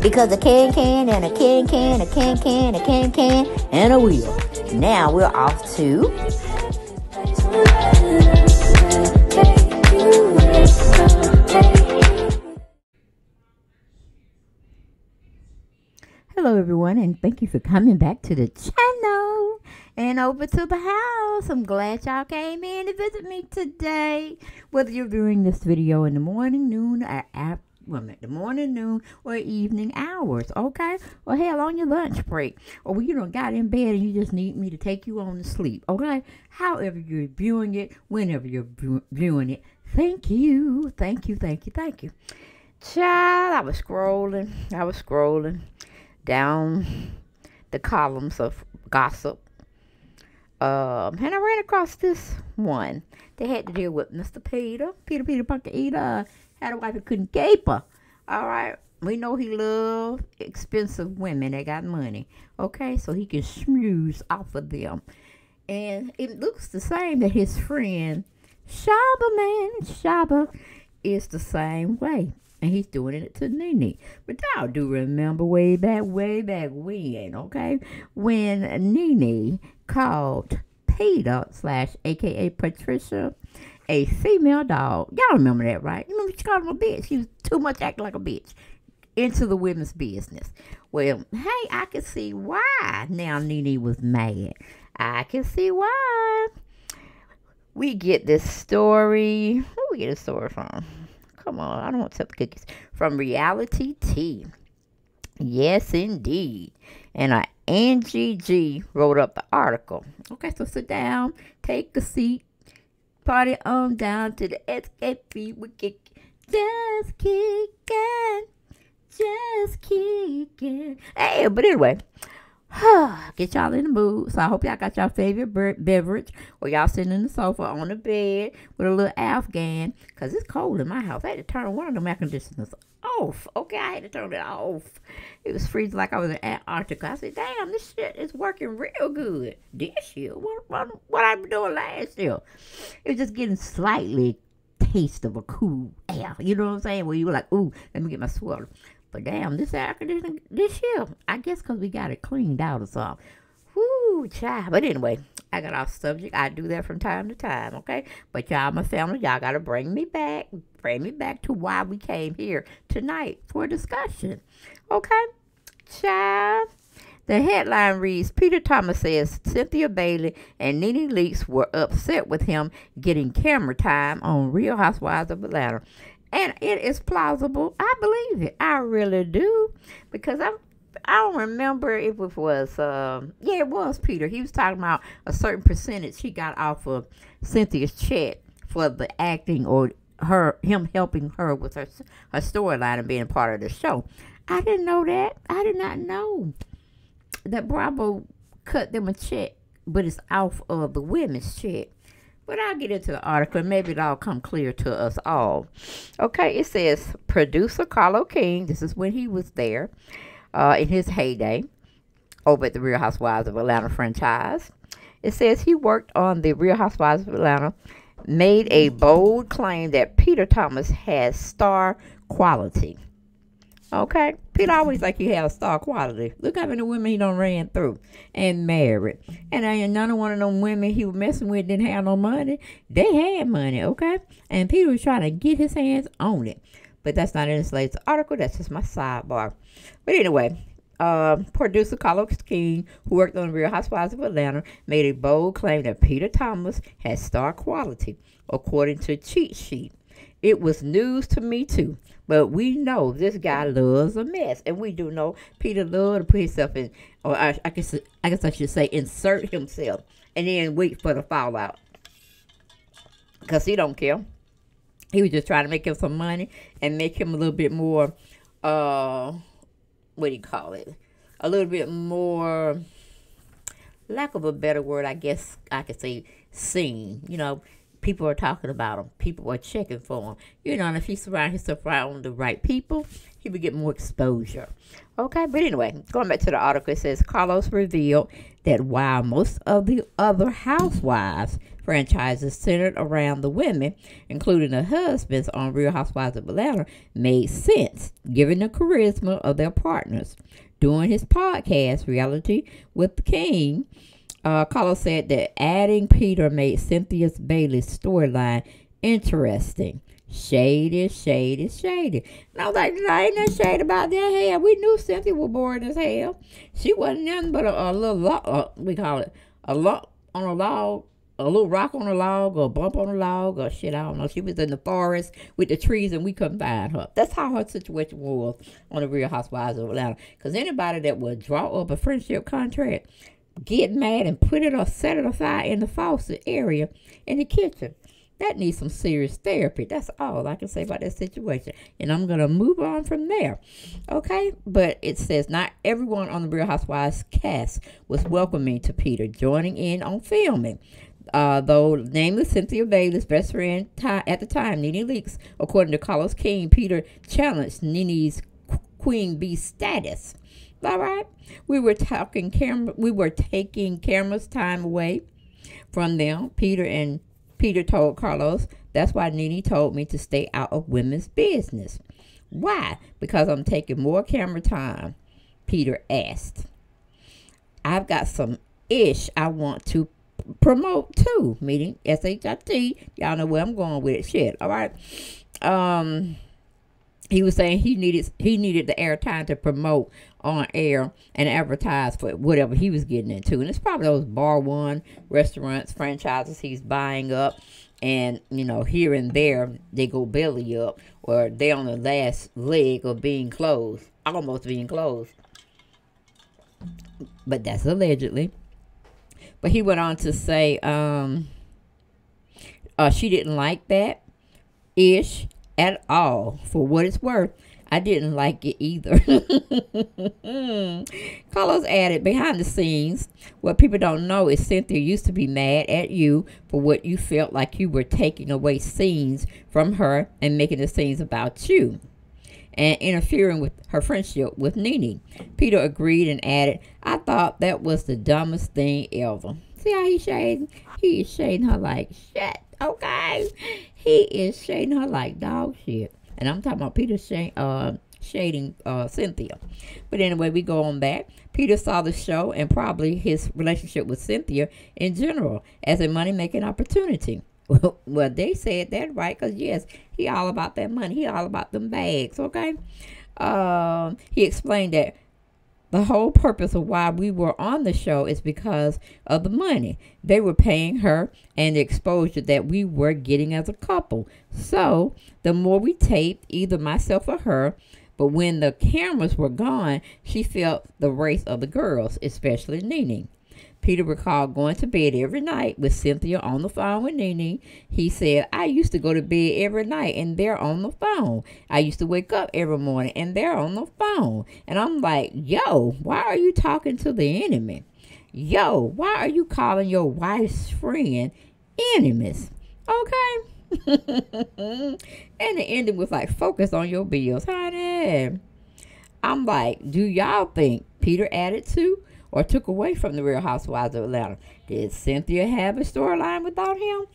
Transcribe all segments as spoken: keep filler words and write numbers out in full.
Because a can can and a can can, a can can, a can can, and a wheel. Now we're off to hello everyone, and thank you for coming back to the channel and over to the house. I'm glad y'all came in to visit me today. Whether you're viewing this video in the morning, noon, or after, well, the morning, noon, or evening hours, okay? Or hell, on your lunch break. Or when you done got in bed and you just need me to take you on to sleep, okay? However you're viewing it, whenever you're viewing it, thank you, thank you, thank you, thank you. Child, I was scrolling, I was scrolling down the columns of gossip. Um, and I ran across this one. They had to deal with Mister Peter, Peter, Peter, Punker, Eater. Had a wife who couldn't gape her. All right. We know he loves expensive women that got money. Okay. So he can schmooze off of them. And it looks the same that his friend Shaba, man. Shaba is the same way. And he's doing it to Nene. But y'all do remember way back, way back when. Okay. When Nene called Peter slash A K A Patricia a female dog. Y'all remember that, right? You remember she called him a bitch. He was too much acting like a bitch. Into the women's business. Well, hey, I can see why now Nene was mad. I can see why. We get this story. Who we get a story from? Come on, I don't want to tell the cookies. From Reality T. Yes, indeed. And I, Angie G wrote up the article. Okay, so sit down. Take a seat. Party on down to the S K P. We kick, just kicking, just kicking. Hey, but anyway, get y'all in the mood. So I hope y'all got y'all favorite beverage, or y'all sitting in the sofa on the bed with a little Afghan, because it's cold in my house. I had to turn one of them air conditioners off. Okay, I had to turn it off. It was freezing like I was in Antarctica. I said, damn, this shit is working real good this year. What, what, what I been doing last year? It was just getting slightly taste of a cool air. You know what I'm saying? Where you were like, ooh, let me get my sweater. But damn, this air conditioning this year, I guess because we got it cleaned out or something. Whoo, child. But anyway, I got off subject. I do that from time to time, okay? But y'all, my family, y'all got to bring me back. Bring me back to why we came here tonight for discussion, okay? Child, the headline reads, Peter Thomas says Cynthia Bailey and Nene Leakes were upset with him getting camera time on Real Housewives of Atlanta. And it is plausible. I believe it. I really do. Because I'm, I don't remember if it was, um, yeah, it was Peter. He was talking about a certain percentage he got off of Cynthia's check for the acting or her him helping her with her, her storyline and being part of the show. I didn't know that. I did not know that Bravo cut them a check, but it's off of the women's check. But I'll get into the article, and maybe it'll come clear to us all. Okay, it says, producer Carlo King, this is when he was there, uh, in his heyday, over at the Real Housewives of Atlanta franchise. It says he worked on the Real Housewives of Atlanta, made a bold claim that Peter Thomas has star quality. Okay, Peter always like he has star quality. Look how many women he done ran through and married. And I ain't none of one of them women he was messing with didn't have no money. They had money, okay? And Peter was trying to get his hands on it. But that's not in this latest article. That's just my sidebar. But anyway, uh, producer Carlos King, who worked on Real Housewives of Atlanta, made a bold claim that Peter Thomas has star quality, according to Cheat Sheet. It was news to me, too. But we know this guy loves a mess. And we do know Peter loves to put himself in, or I, I, guess, I guess I should say insert himself, and then wait for the fallout. Because he don't care. He was just trying to make him some money and make him a little bit more, uh, what do you call it? a little bit more, lack of a better word, I guess I could say, seen. You know, people are talking about him. People are checking for him. You know, and if he surrounds himself around the right people, he would get more exposure. Okay, but anyway, going back to the article, it says, Carlos revealed that while most of the other Housewives franchises centered around the women, including the husbands on Real Housewives of Atlanta, made sense, given the charisma of their partners. During his podcast, Reality with the King, Uh, Carlos said that adding Peter made Cynthia Bailey's storyline interesting. Shady, shady, shady. And I was like, I ain't no shade about that. Hell, we knew Cynthia was boring as hell. She wasn't nothing but a, a little log, uh, we call it, a log on a log, a little rock on a log, or a bump on a log, or shit, I don't know. She was in the forest with the trees, and we couldn't find her. That's how her situation was on the Real Housewives of Atlanta. Because anybody that would draw up a friendship contract, get mad and put it or set it aside in the faucet area in the kitchen. That needs some serious therapy. That's all I can say about that situation. And I'm going to move on from there. Okay? But it says, not everyone on the Real Housewives cast was welcoming to Peter joining in on filming. Uh, though, namely Cynthia Bailey's best friend at the time, Nene Leakes. According to Carlos King, Peter challenged Nene's Queen Bee status. All right, we were talking camera. We were taking cameras time away from them. Peter and Peter told Carlos, "That's why Nene told me to stay out of women's business." Why? Because I'm taking more camera time. Peter asked, "I've got some ish I want to promote too." Meaning S H I T. Y'all know where I'm going with it. Shit. All right. Um. He was saying he needed he needed the airtime to promote on air and advertise for whatever he was getting into. And it's probably those bar one restaurants, franchises he's buying up. And, you know, here and there, they go belly up. Or they're on the last leg of being closed. Almost being closed. But that's allegedly. But he went on to say, um, uh, she didn't like that ish. At all. For what it's worth, I didn't like it either. Carlos added, behind the scenes, what people don't know is Cynthia used to be mad at you for what you felt like you were taking away scenes from her and making the scenes about you and interfering with her friendship with Nene. Peter agreed and added, I thought that was the dumbest thing ever. See how he's shading? He is shading her like shit. Okay, he is shading her like dog shit. And I'm talking about Peter sh uh, shading uh, Cynthia. But anyway, we go on back. Peter saw the show and probably his relationship with Cynthia in general as a money-making opportunity. Well, they said that right, because yes, he all about that money. He all about them bags, okay? Uh, he explained that the whole purpose of why we were on the show is because of the money they were paying her and the exposure that we were getting as a couple. So the more we taped, either myself or her, but when the cameras were gone, she felt the race of the girls, especially Nene. Peter recalled going to bed every night with Cynthia on the phone with Nene. He said, I used to go to bed every night and they're on the phone. I used to wake up every morning and they're on the phone. And I'm like, yo, why are you talking to the enemy? Yo, why are you calling your wife's friend enemies? Okay. And the ending was like, focus on your bills, honey. I'm like, do y'all think Peter added to or took away from the Real Housewives of Atlanta? Did Cynthia have a storyline without him?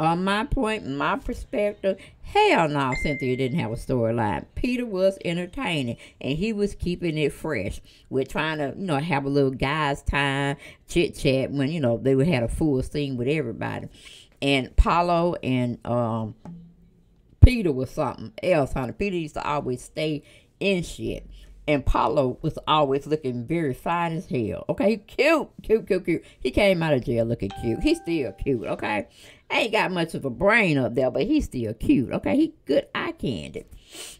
On my point, my perspective, hell no, Cynthia didn't have a storyline. Peter was entertaining, and he was keeping it fresh. We're trying to, you know, have a little guys' time, chit-chat, when, you know, they had a full scene with everybody. And Paolo and um, Peter was something else, honey. Peter used to always stay in shit. And Paolo was always looking very fine as hell. Okay, cute, cute, cute, cute. He came out of jail looking cute. He's still cute, okay? Ain't got much of a brain up there, but he's still cute, okay? He good eye candy.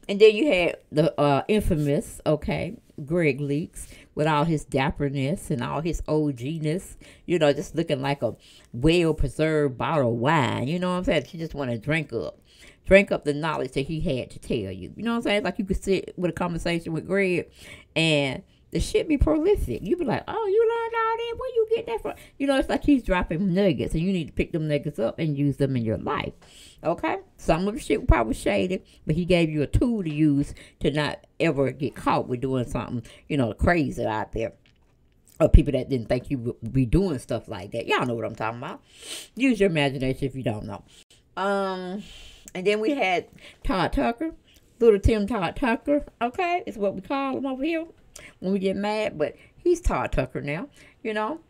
And then you had the uh, infamous, okay, Greg Leakes, with all his dapperness and all his O G-ness. You know, just looking like a well-preserved bottle of wine. You know what I'm saying? She just want to drink up. Drink up the knowledge that he had to tell you. You know what I'm saying? Like you could sit with a conversation with Greg and the shit be prolific. You be like, oh, you learned all that? Where you get that from? You know, it's like he's dropping nuggets, and you need to pick them nuggets up and use them in your life, okay? Some of the shit was probably shaded, but he gave you a tool to use to not ever get caught with doing something, you know, crazy out there. Or people that didn't think you would be doing stuff like that. Y'all know what I'm talking about. Use your imagination if you don't know. Um, and then we had Todd Tucker. Little Tim Todd Tucker, okay? It's what we call him over here when we get mad, but he's Todd Tucker now, you know?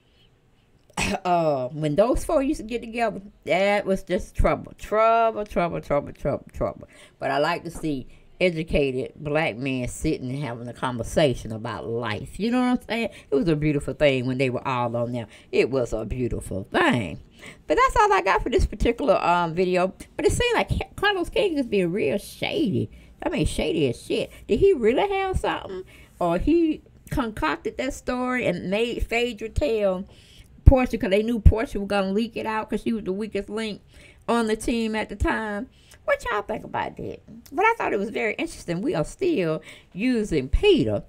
Uh, when those four used to get together, that was just trouble. Trouble, trouble, trouble, trouble, trouble. But I like to see educated black men sitting and having a conversation about life. You know what I'm saying? It was a beautiful thing when they were all on there. It was a beautiful thing. But that's all I got for this particular um, video. But it seemed like Carlos King is being real shady. I mean, shady as shit. Did he really have something? Or he concocted that story and made Phaedra tell Portia, because they knew Portia was going to leak it out because she was the weakest link on the team at the time. What y'all think about that? But I thought it was very interesting. We are still using Peter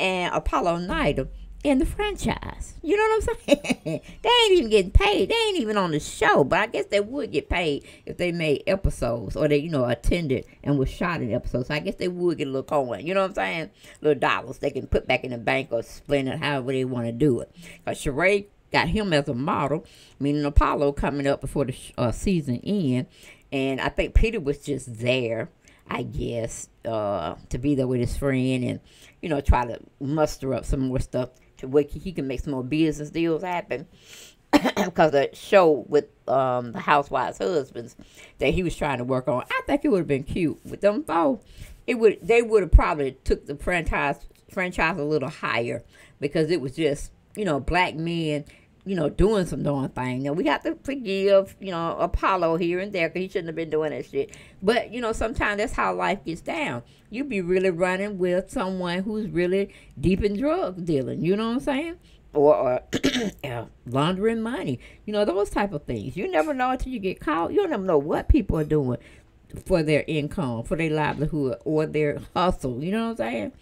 and Apollo Nida in the franchise. You know what I'm saying? They ain't even getting paid. They ain't even on the show. But I guess they would get paid if they made episodes or they, you know, attended and was shot in episodes. So I guess they would get a little coin. You know what I'm saying? Little dollars they can put back in the bank or spend it however they want to do it. Because Sheree got him as a model, meaning Apollo coming up before the sh uh, season end. And I think Peter was just there, I guess, uh, to be there with his friend and, you know, try to muster up some more stuff to where he can make some more business deals happen. Because the show with um, the housewives' husbands that he was trying to work on, I think it would have been cute with them four. It would they would have probably took the franchise franchise a little higher because it was just, you know, black men, you know, doing some darn thing. Now, we have to forgive, you know, Apollo here and there because he shouldn't have been doing that shit. But, you know, sometimes that's how life gets down. You be really running with someone who's really deep in drug dealing, you know what I'm saying? Or, or uh, laundering money, you know, those type of things. You never know until you get caught. You don't never know what people are doing for their income, for their livelihood, or their hustle, you know what I'm saying?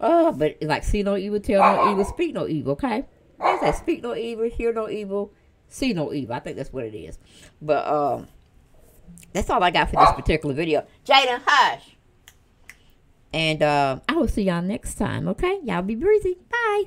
Oh, but, like, see no evil, tell no evil, speak no evil, okay? That's that. Speak no evil, hear no evil, see no evil. I think that's what it is. But um, that's all I got for this particular video. Jaden, hush. And uh, I will see y'all next time, okay? Y'all be breezy. Bye.